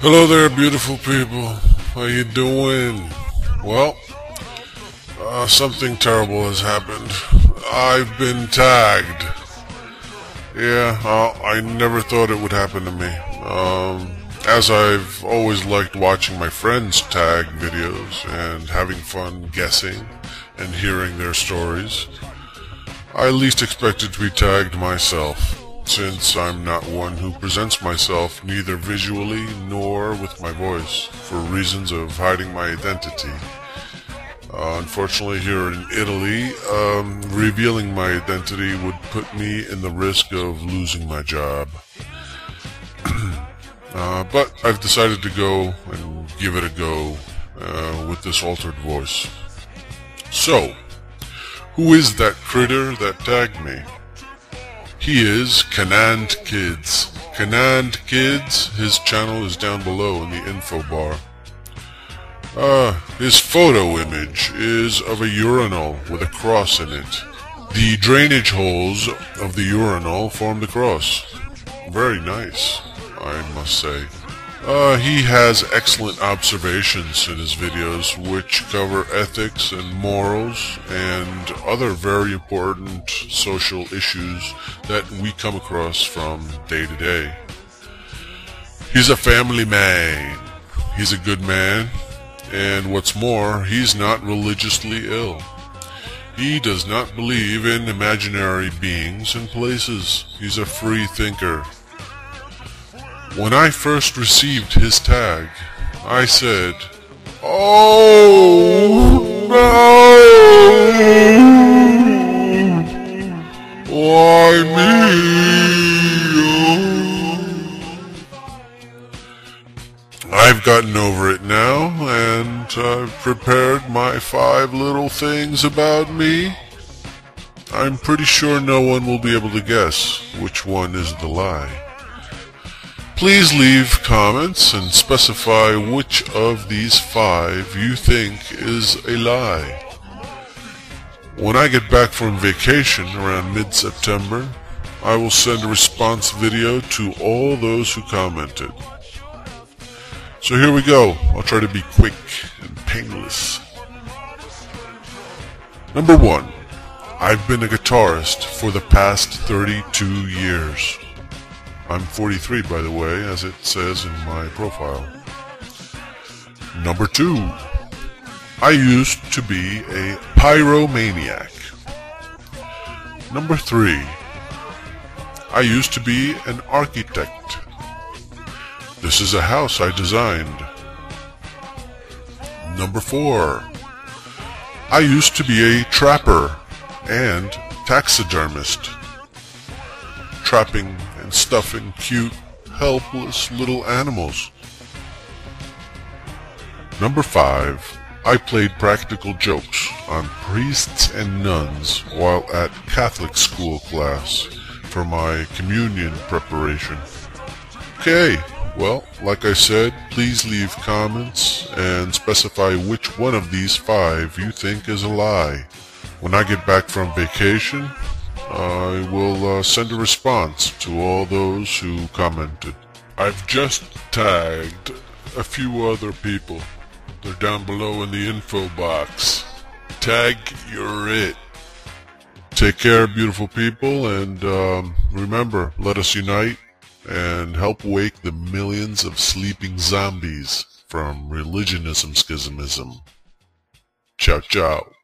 Hello there, beautiful people. How you doing? Well, something terrible has happened. I've been tagged. Yeah, I never thought it would happen to me. As I've always liked watching my friends tag videos and having fun guessing and hearing their stories, I least expected to be tagged myself, since I'm not one who presents myself neither visually nor with my voice for reasons of hiding my identity. Unfortunately, here in Italy, revealing my identity would put me in the risk of losing my job. But I've decided to go and give it a go with this altered voice. So, who is that critter that tagged me? He is KenandKids. KenandKids, his channel is down below in the info bar. His photo image is of a urinal with a cross in it. The drainage holes of the urinal form the cross. Very nice, I must say. He has excellent observations in his videos, which cover ethics and morals and other very important social issues that we come across from day to day. He's a family man. He's a good man. And what's more, he's not religiously ill. He does not believe in imaginary beings and places. He's a free thinker. When I first received his tag, I said, "Oh no! Why me?" I've gotten over it now, and I've prepared my 5 little things about me. I'm pretty sure no one will be able to guess which one is the lie. Please leave comments and specify which of these 5 you think is a lie. When I get back from vacation around mid-September, I will send a response video to all those who commented. So here we go. I'll try to be quick and painless. Number 1. I've been a guitarist for the past 32 years. I'm 43, by the way, as it says in my profile. Number 2. I used to be a pyromaniac. Number 3. I used to be an architect. This is a house I designed. Number 4. I used to be a trapper and taxidermist. Trapping and stuffing cute, helpless little animals. Number 5. I played practical jokes on priests and nuns while at Catholic school class for my communion preparation. Okay, well, like I said, please leave comments and specify which one of these 5 you think is a lie. When I get back from vacation, I will send a response to all those who commented. I've just tagged a few other people. They're down below in the info box. Tag, you're it. Take care, beautiful people, and remember, let us unite and help wake the millions of sleeping zombies from religionism schismism. Ciao, ciao.